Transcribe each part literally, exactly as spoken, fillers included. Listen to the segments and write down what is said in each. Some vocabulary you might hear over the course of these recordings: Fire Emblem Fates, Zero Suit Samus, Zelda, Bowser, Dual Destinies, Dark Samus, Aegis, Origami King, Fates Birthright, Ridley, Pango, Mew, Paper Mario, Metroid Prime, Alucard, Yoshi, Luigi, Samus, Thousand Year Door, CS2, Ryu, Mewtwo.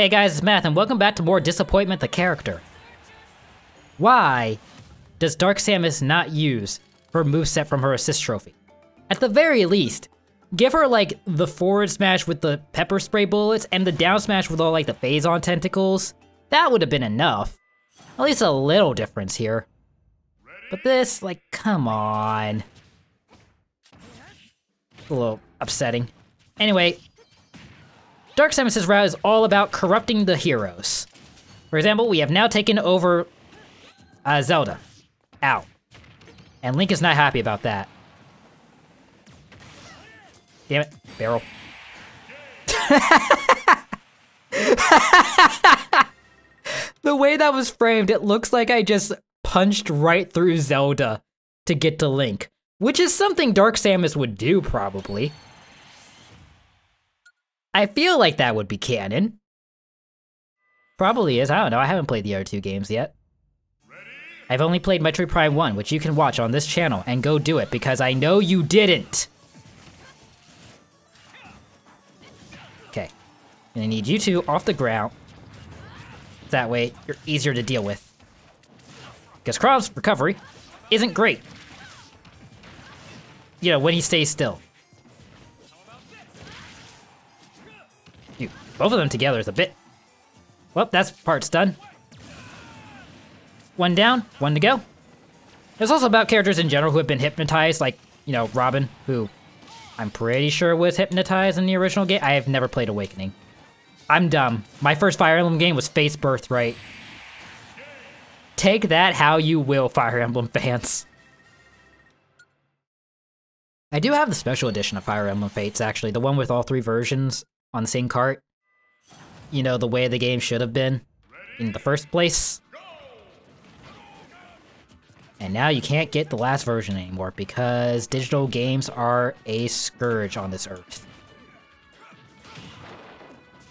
Hey guys, it's Matt, and welcome back to more Disappointment the Character. Why does Dark Samus not use her moveset from her assist trophy? At the very least, give her like the forward smash with the pepper spray bullets and the down smash with all like the phase on tentacles. That would have been enough. At least a little difference here. But this, like, come on. A little upsetting. Anyway, Dark Samus' route is all about corrupting the heroes. For example, we have now taken over uh, Zelda. Ow. And Link is not happy about that. Damn it, barrel. The way that was framed, it looks like I just punched right through Zelda to get to Link, which is something Dark Samus would do, probably. I feel like that would be canon. Probably is, I don't know, I haven't played the other two games yet. Ready? I've only played Metroid Prime one, which you can watch on this channel, and go do it, because I know you didn't! Okay, I'm gonna need you two off the ground. That way, you're easier to deal with. Because Krog's recovery isn't great. You know, when he stays still. Dude, both of them together is a bit... Well, that's part's done. One down, one to go. It's also about characters in general who have been hypnotized, like, you know, Robin, who I'm pretty sure was hypnotized in the original game. I have never played Awakening. I'm dumb. My first Fire Emblem game was Fates Birthright. Take that how you will, Fire Emblem fans. I do have the special edition of Fire Emblem Fates, actually. The one with all three versions on the same cart. You know, the way the game should have been in the first place. And now you can't get the last version anymore because digital games are a scourge on this earth.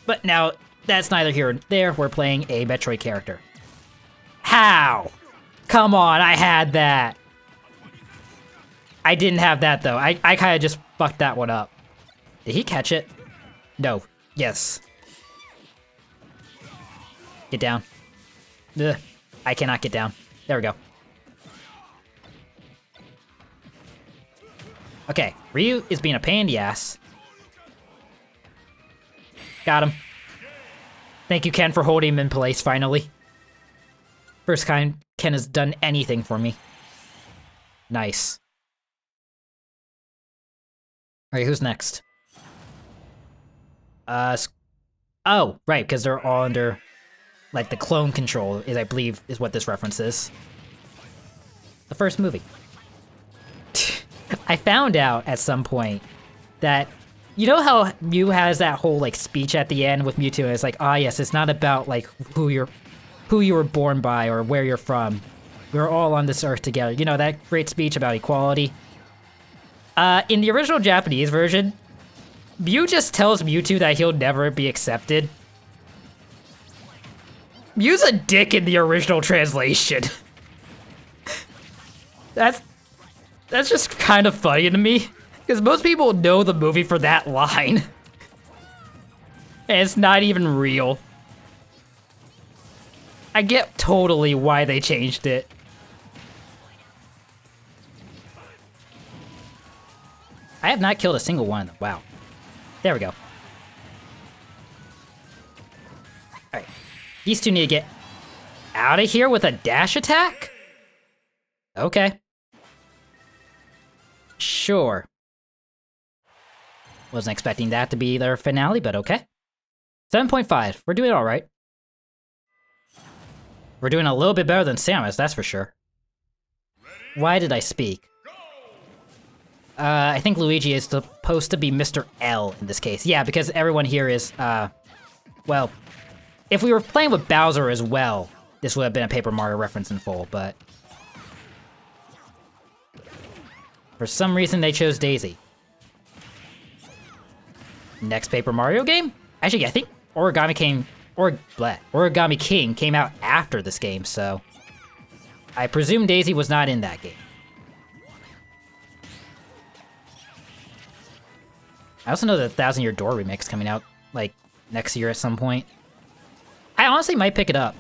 But now, that's neither here nor there. We're playing a Metroid character. How? Come on, I had that. I didn't have that though. I, I kinda just fucked that one up. Did he catch it? No. Yes. Get down. Ugh. I cannot get down. There we go. Okay, Ryu is being a pain in the ass. Got him. Thank you, Ken, for holding him in place finally. First time Ken has done anything for me. Nice. Alright, who's next? Uh, oh, right, because they're all under, like, the clone control, is I believe is what this reference is. The first movie. I found out at some point that, you know how Mew has that whole, like, speech at the end with Mewtwo, and it's like, ah, yes, it's not about, like, who you're... who you were born by or where you're from. We're all on this earth together. You know, that great speech about equality. Uh, in the original Japanese version, Mew just tells Mewtwo that he'll never be accepted. Mew's a dick in the original translation. that's, that's just kind of funny to me, because most people know the movie for that line. And it's not even real. I get totally why they changed it. I have not killed a single one of them. Wow. There we go. Alright. These two need to get out of here with a dash attack? Okay. Sure. Wasn't expecting that to be their finale, but okay. seven point five. We're doing alright. We're doing a little bit better than Samus, that's for sure. Why did I speak? Uh, I think Luigi is supposed to be Mister L in this case. Yeah, because everyone here is, uh, well, if we were playing with Bowser as well, this would have been a Paper Mario reference in full, but... for some reason they chose Daisy. Next Paper Mario game? Actually, I think Origami King... Or bleh, Origami King came out after this game, so I presume Daisy was not in that game. I also know that Thousand Year Door remix coming out like next year at some point. I honestly might pick it up.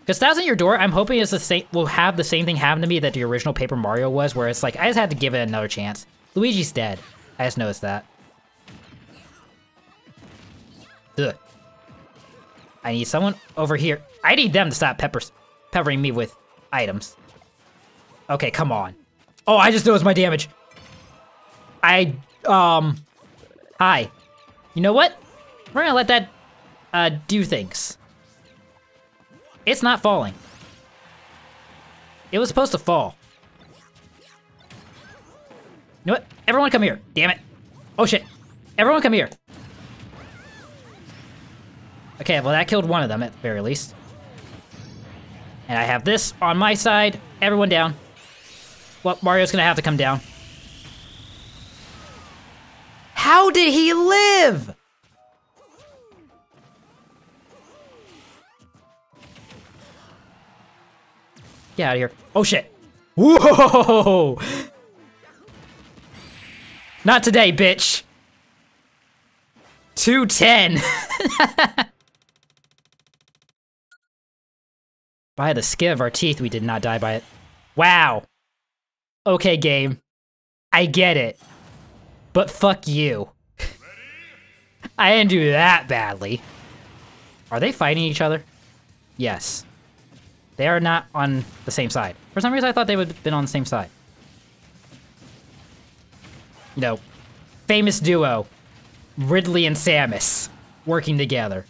Because Thousand Year Door, I'm hoping it's the same, will have the same thing happen to me that the original Paper Mario was, where it's like, I just had to give it another chance. Luigi's dead. I just noticed that. Ugh. I need someone over here. I need them to stop peppers, peppering me with items. Okay, come on. Oh, I just noticed my damage. I, um, hi. You know what? We're gonna let that, uh, do things. It's not falling. It was supposed to fall. You know what? Everyone come here, damn it. Oh shit, everyone come here. Okay, well that killed one of them at the very least. And I have this on my side. Everyone down. Well, Mario's gonna have to come down. How did he live? Get out of here. Oh shit. Whoa! Not today, bitch. two ten. By the skin of our teeth, we did not die by it. Wow. Okay, game. I get it. But fuck you. I didn't do that badly. Are they fighting each other? Yes. They are not on the same side. For some reason, I thought they would have been on the same side. You know, famous duo, Ridley and Samus, working together.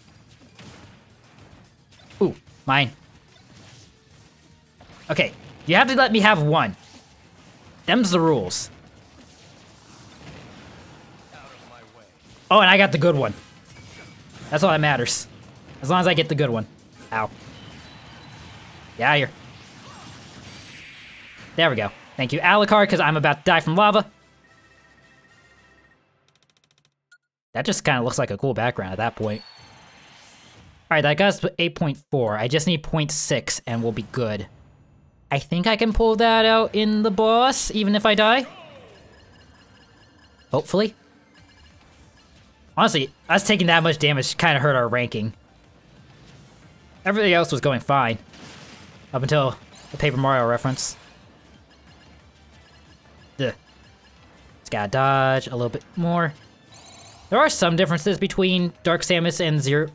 Ooh, mine. Okay, you have to let me have one. Them's the rules. Oh, and I got the good one. That's all that matters. As long as I get the good one. Ow. Get out of here. There we go. Thank you, Alucard, because I'm about to die from lava. That just kind of looks like a cool background at that point. All right, that got us to eight point four. I just need zero point six and we'll be good. I think I can pull that out in the boss, even if I die. Hopefully. Honestly, us taking that much damage kind of hurt our ranking. Everything else was going fine. Up until the Paper Mario reference. Ugh. Just gotta dodge a little bit more. There are some differences between Dark Samus and Zero...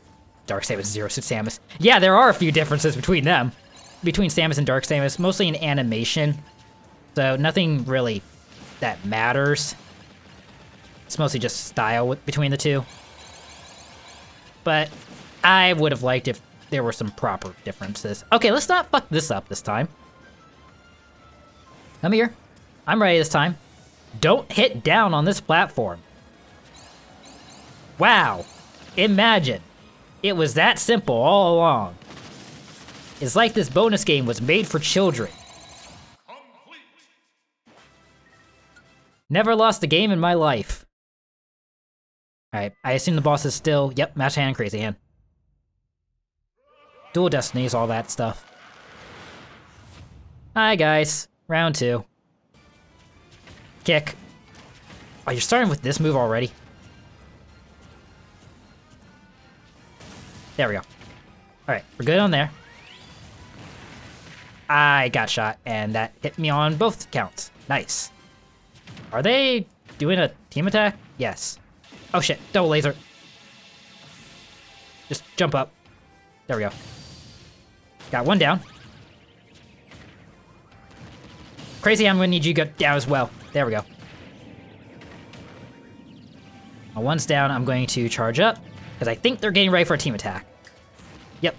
Dark Samus, Zero Suit Samus. Yeah, there are a few differences between them. Between Samus and Dark Samus, mostly in animation. So nothing really that matters. It's mostly just style between the two. But I would have liked if there were some proper differences. Okay, let's not fuck this up this time. Come here. I'm ready this time. Don't hit down on this platform. Wow. Imagine. It was that simple all along. It's like this bonus game was made for children. Complete. Never lost a game in my life. Alright, I assume the boss is still... Yep, Match Hand, Crazy Hand. Dual Destinies, all that stuff. Hi guys, round two. Kick. Oh, you're starting with this move already? There we go. Alright, we're good on there. I got shot, and that hit me on both counts. Nice. Are they doing a team attack? Yes. Oh shit, double laser. Just jump up. There we go. Got one down. Crazy, I'm gonna need you to go down as well. There we go. Now one's down, I'm going to charge up, because I think they're getting ready for a team attack. Yep.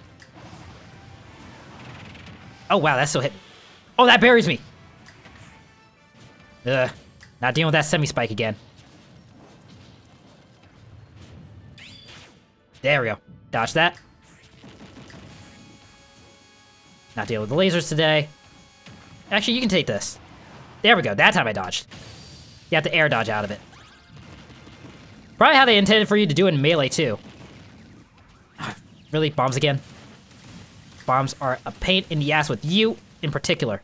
Oh wow, that still hit me. Oh, that buries me! Ugh. Not dealing with that semi-spike again. There we go. Dodge that. Not dealing with the lasers today. Actually, you can take this. There we go, that time I dodged. You have to air dodge out of it. Probably how they intended for you to do in melee too. Really, bombs again? Bombs are a pain in the ass with you in particular.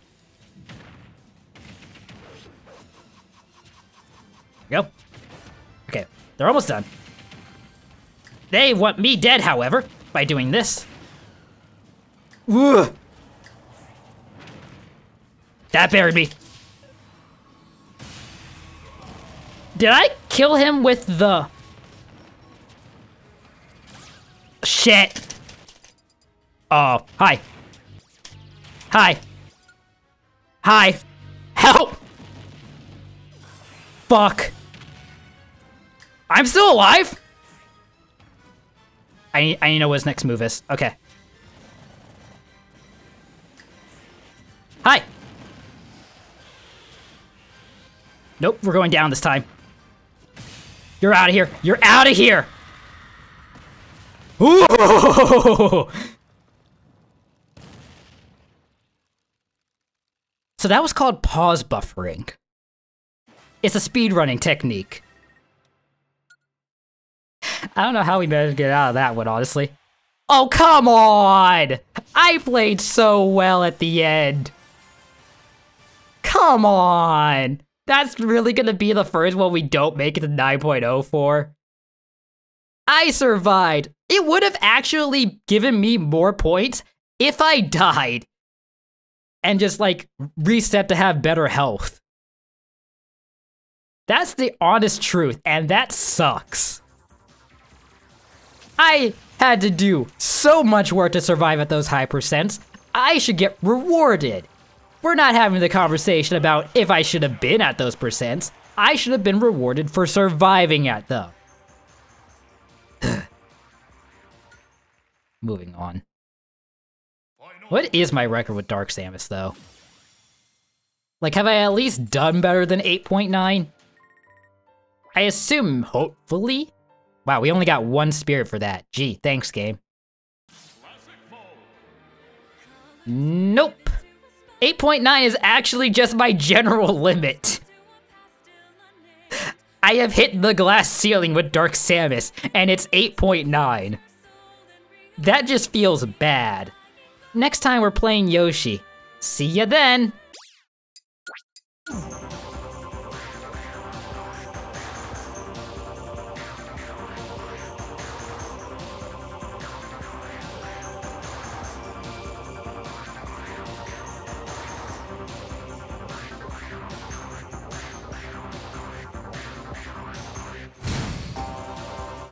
Go. Okay, they're almost done. They want me dead, however. by doing this. Ugh. That buried me. Did I kill him with the... Shit. Oh, hi. Hi. Hi. Help! Fuck. I'm still alive? I need, I need to know what his next move is. Okay. Hi. Nope, we're going down this time. You're out of here. You're out of here. Ooh. So that was called pause buffering. It's a speedrunning technique. I don't know how we managed to get out of that one, honestly. Oh, come on! I played so well at the end. Come on! That's really gonna be the first one we don't make it to nine point oh for. I survived. It would have actually given me more points if I died. And just like reset to have better health. That's the honest truth, and that sucks. I had to do so much work to survive at those high percents. I should get rewarded. We're not having the conversation about if I should have been at those percents. I should have been rewarded for surviving at them. Moving on. What is my record with Dark Samus, though? Like, have I at least done better than eight point nine? I assume, hopefully? Wow, we only got one spirit for that. Gee, thanks, game. Nope. eight point nine is actually just my general limit. I have hit the glass ceiling with Dark Samus, and it's eight point nine. That just feels bad. Next time we're playing Yoshi. See ya then!